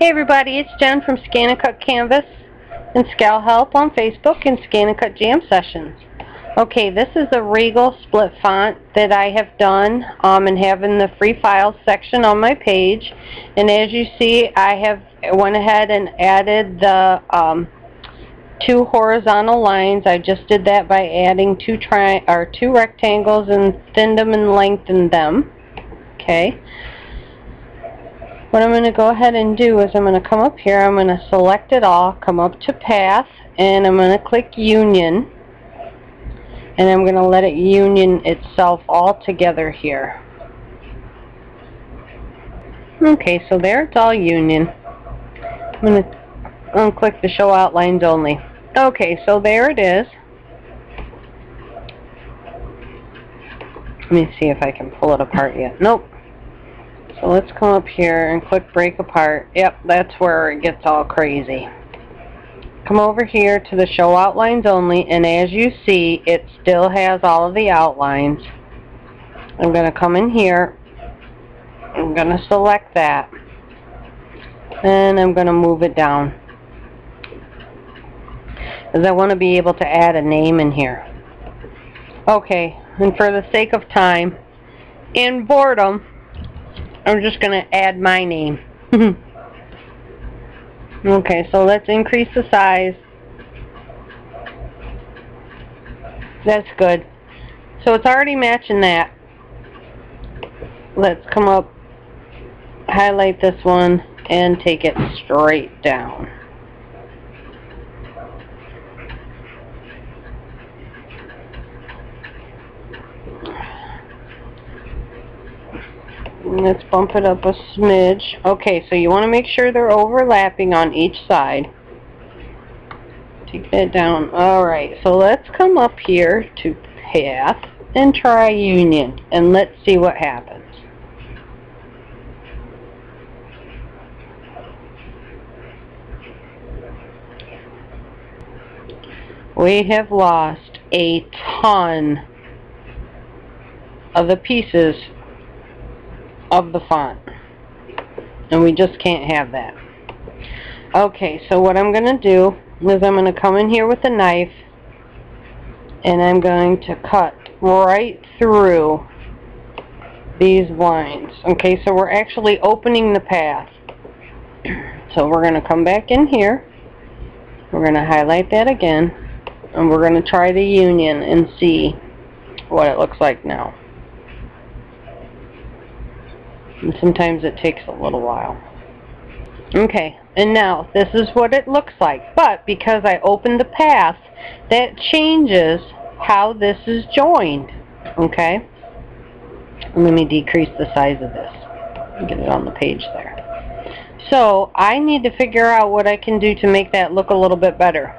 Hey everybody, it's Jen from Scan and Cut Canvas and Scal Help on Facebook and Scan and Cut Jam Sessions. Okay, this is a Regal Split Font that I have done and have in the free files section on my page. And as you see, I have went ahead and added the two horizontal lines. I just did that by adding two rectangles and thinned them and lengthened them. Okay. What I'm going to go ahead and do is I'm going to come up here, I'm going to select it all, come up to Path, and I'm going to click Union, and I'm going to let it union itself all together here. Okay, so there it's all union. I'm going to unclick the Show Outlines Only. Okay, so there it is. Let me see if I can pull it apart yet. Nope. So let's come up here and click Break Apart. Yep, that's where it gets all crazy. Come over here to the Show Outlines Only, and as you see, it still has all of the outlines. I'm going to come in here. I'm going to select that. And I'm going to move it down, because I want to be able to add a name in here. Okay, and for the sake of time and boredom, I'm just going to add my name. Okay, so let's increase the size. That's good. So it's already matching that. Let's come up, highlight this one, and take it straight down. Let's bump it up a smidge. Okay, so you want to make sure they're overlapping on each side. Take that down. Alright, so let's come up here to Path and try Union, and let's see what happens. We have lost a ton of the pieces of the font, and we just can't have that. Okay, so what I'm going to do is I'm going to come in here with a knife, and I'm going to cut right through these lines. Okay, so we're actually opening the path. So we're going to come back in here, we're going to highlight that again, and we're going to try the union and see what it looks like now. And sometimes it takes a little while. Okay, and now this is what it looks like, but because I opened the path, that changes how this is joined. Okay, let me decrease the size of this, get it on the page there. So I need to figure out what I can do to make that look a little bit better.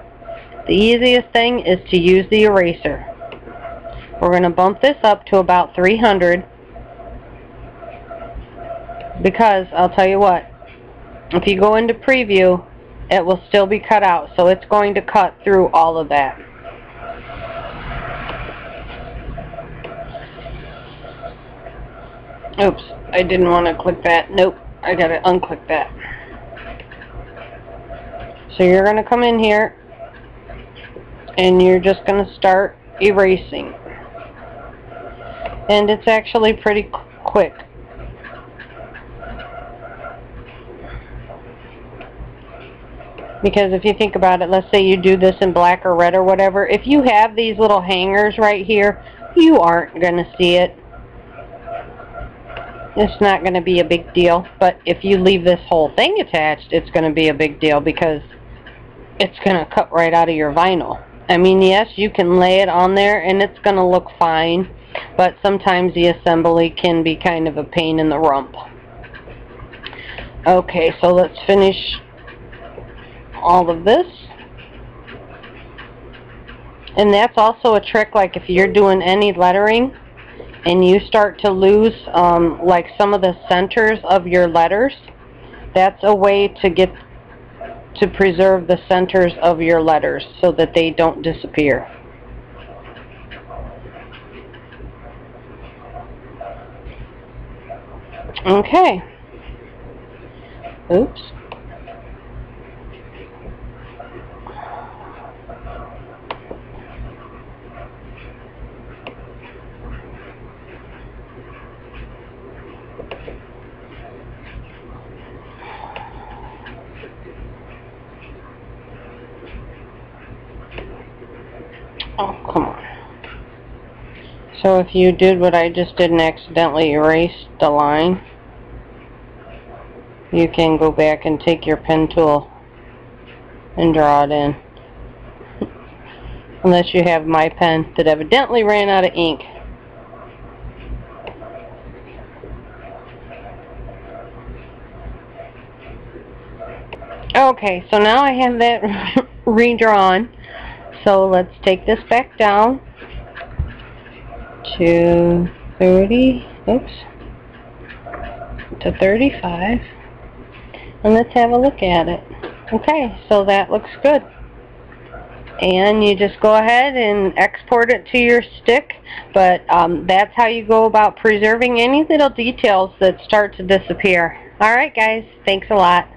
The easiest thing is to use the eraser. We're going to bump this up to about 300. Because, I'll tell you what, if you go into preview, it will still be cut out. So it's going to cut through all of that. Oops, I didn't want to click that. Nope, I got to unclick that. So you're going to come in here, and you're just going to start erasing. And it's actually pretty quick. Because if you think about it, let's say you do this in black or red or whatever. If you have these little hangers right here, you aren't going to see it. It's not going to be a big deal. But if you leave this whole thing attached, it's going to be a big deal, because it's going to cut right out of your vinyl. I mean, yes, you can lay it on there and it's going to look fine. But sometimes the assembly can be kind of a pain in the rump. Okay, so let's finish all of this. And that's also a trick, like if you're doing any lettering and you start to lose like some of the centers of your letters, that's a way to get to preserve the centers of your letters so that they don't disappear. Okay. Oops. Oh, come on. So if you did what I just did and accidentally erased the line, you can go back and take your pen tool and draw it in. Unless you have my pen that evidently ran out of ink. Okay, so now I have that redrawn. So let's take this back down to 30, oops, to 35, and let's have a look at it. Okay, so that looks good. And you just go ahead and export it to your stick, but that's how you go about preserving any little details that start to disappear. Alright guys, thanks a lot.